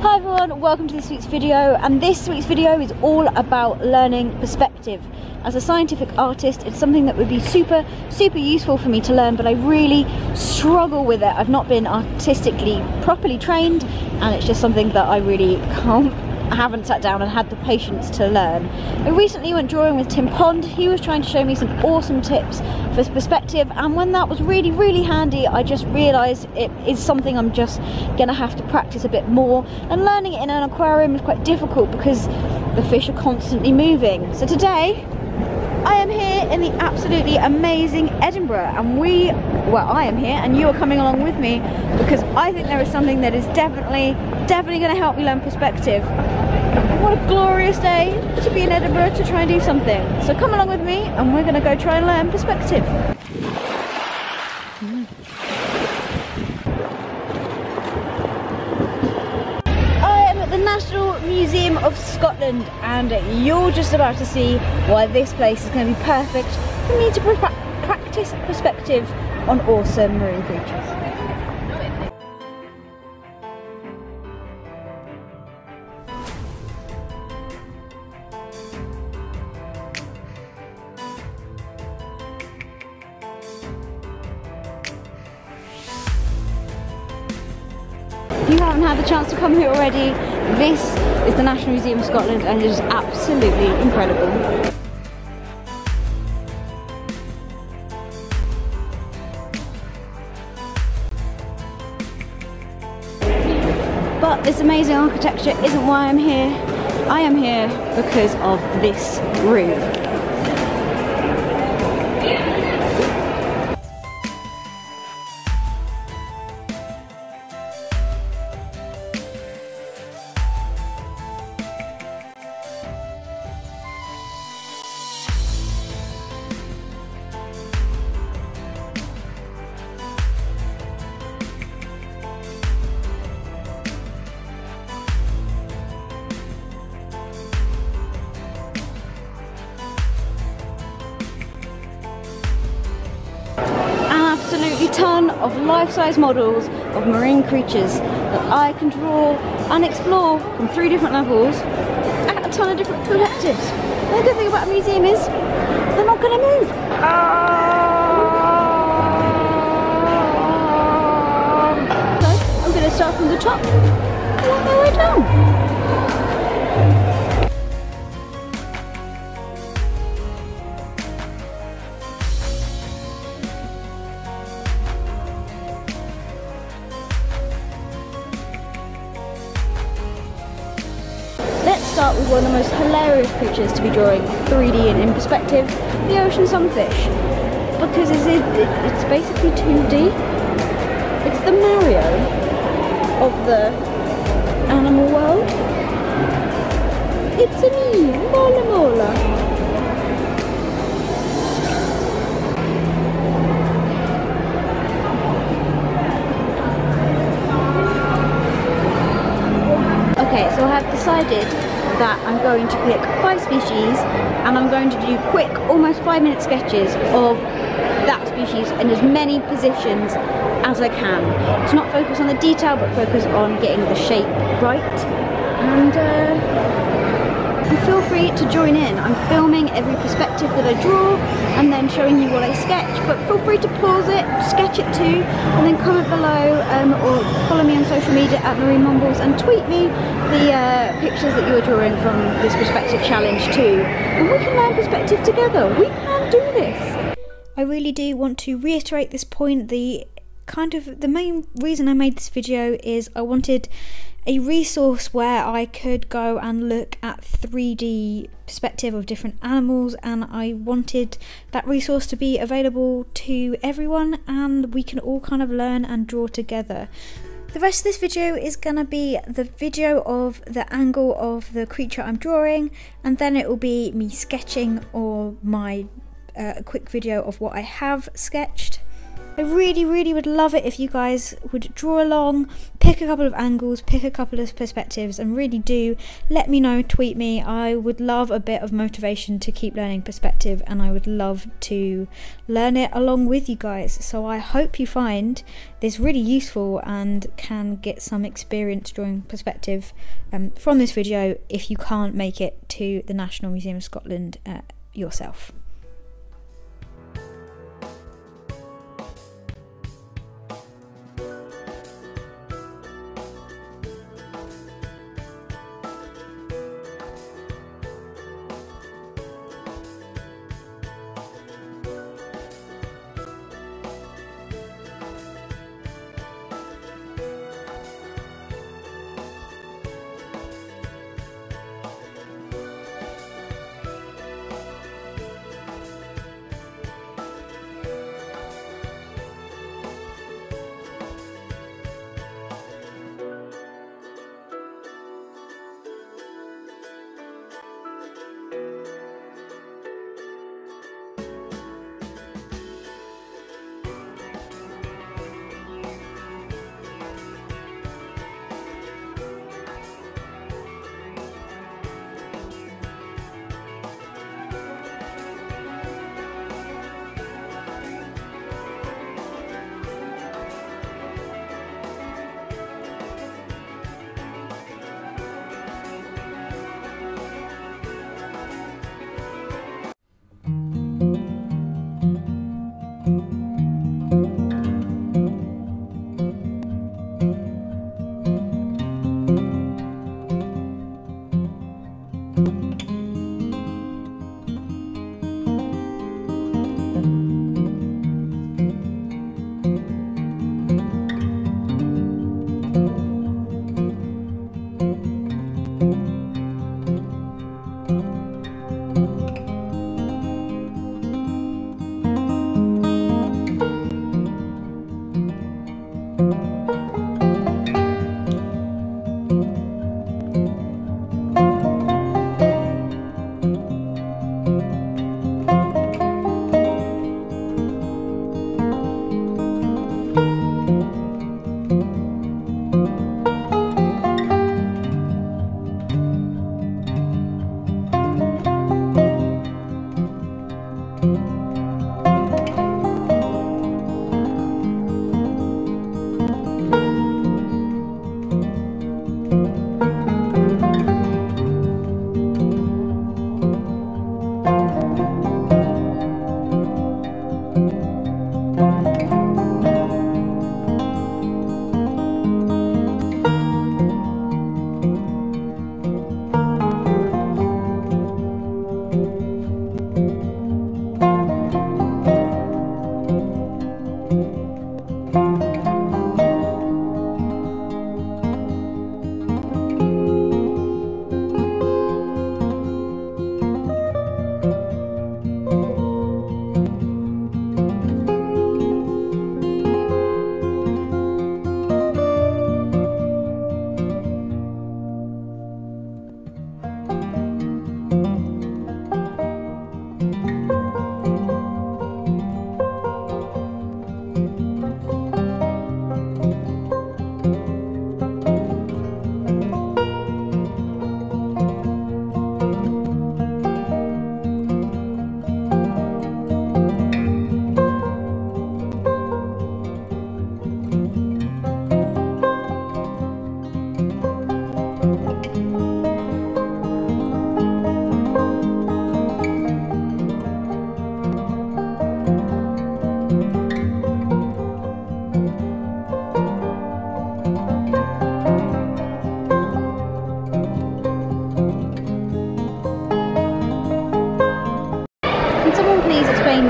Hi everyone, welcome to this week's video, and this week's video is all about learning perspective. As a scientific artist, it's something that would be super useful for me to learn, but I really struggle with it. I've not been artistically properly trained, and it's just something that I really haven't sat down and had the patience to learn. I recently went drawing with Tim Pond. He was trying to show me some awesome tips for perspective, and when that was really handy, I just realised it is something I'm just gonna have to practice a bit more, and learning it in an aquarium is quite difficult because the fish are constantly moving. So today I am here in the absolutely amazing Edinburgh, and I am here and you are coming along with me, because I think there is something that is definitely going to help me learn perspective. What a glorious day to be in Edinburgh to try and do something. So come along with me and we're going to go try and learn perspective. I am at the National Museum of Scotland, and you're just about to see why this place is going to be perfect for me to practice perspective on awesome marine creatures. If you haven't had the chance to come here already, this is the National Museum of Scotland, and it is absolutely incredible. But this amazing architecture isn't why I'm here. I am here because of this room. Ton of life-size models of marine creatures that I can draw and explore from 3 different levels at a ton of different perspectives. The good thing about a museum is they're not going to move. So I'm going to start from the top and work my way down. Start with one of the most hilarious creatures to be drawing 3D and in perspective, the ocean sunfish, because it's basically 2D. It's the Mario of the animal world. It's a me, Mola Mola. Okay, so I have decided that I'm going to pick 5 species, and I'm going to do quick, almost 5-minute sketches of that species in as many positions as I can. To not focus on the detail, but focus on getting the shape right. And feel free to join in. I'm filming every perspective that I draw, and then showing you what I sketch. But feel free to pause it, sketch it too, and then comment below or follow me on social media at Marine Mumbles and tweet me the pictures that you are drawing from this perspective challenge too. And we can learn perspective together. We can do this. I really do want to reiterate this point. The main reason I made this video is I wanted a resource where I could go and look at 3D perspective of different animals, and I wanted that resource to be available to everyone, and we can all kind of learn and draw together. The rest of this video is gonna be the video of the angle of the creature I'm drawing, and then it will be me sketching, or my quick video of what I have sketched. I really would love it if you guys would draw along, pick a couple of angles, pick a couple of perspectives, and really do let me know, tweet me. I would love a bit of motivation to keep learning perspective, and I would love to learn it along with you guys. So I hope you find this really useful and can get some experience drawing perspective from this video if you can't make it to the National Museum of Scotland yourself.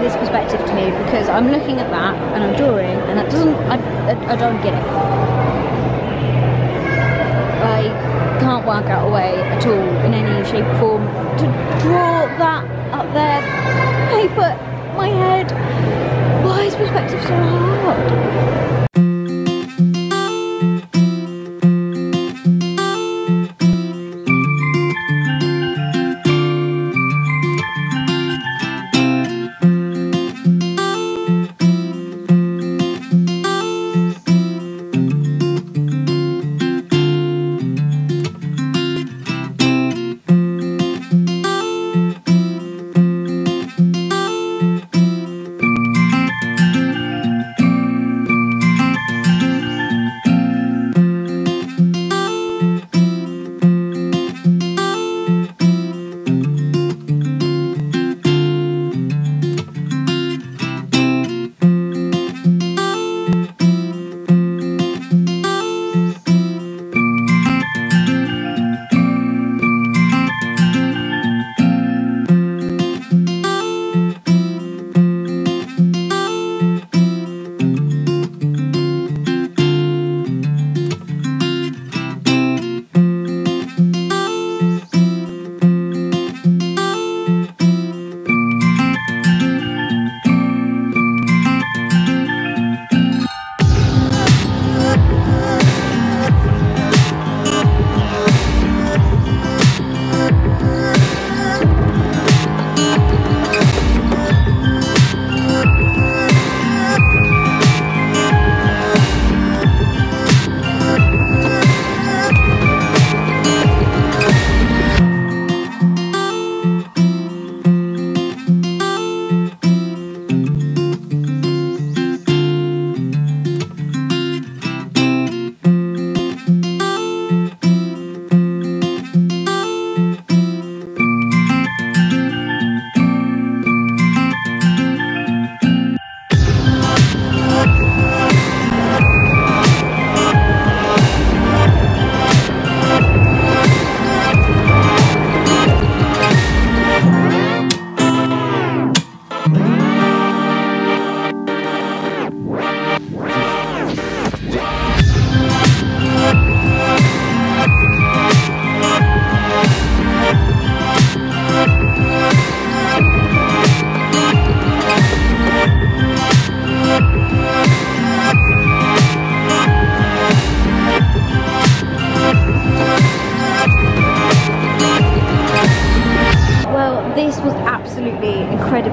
This perspective to me, because I'm looking at that and I'm drawing and that doesn't, I don't get it. I can't work out a way at all in any shape or form to draw that up there. Paper, my head, why is perspective so hard?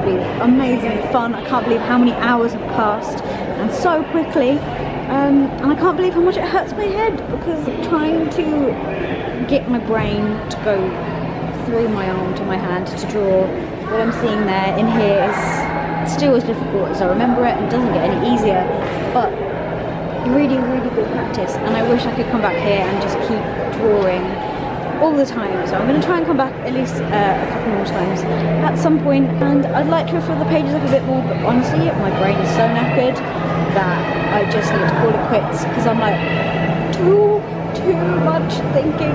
be amazing fun. I can't believe how many hours have passed and so quickly, and I can't believe how much it hurts my head, because trying to get my brain to go through my arm to my hand to draw what I'm seeing there in here is still as difficult as I remember it, and doesn't get any easier, but really, really good practice, and I wish I could come back here and just keep drawing all the time. So I'm going to try and come back at least a couple more times at some point, and I'd like to refill the pages up a bit more, but honestly my brain is so knackered that I just need to call it quits, because I'm like too much thinking.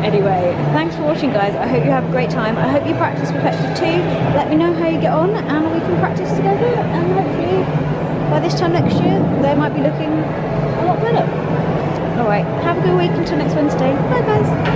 Anyway, thanks for watching guys, I hope you have a great time, I hope you practice reflective too, let me know how you get on and we can practice together, and hopefully by this time next year they might be looking a lot better. Alright, have a good week until next Wednesday, bye guys!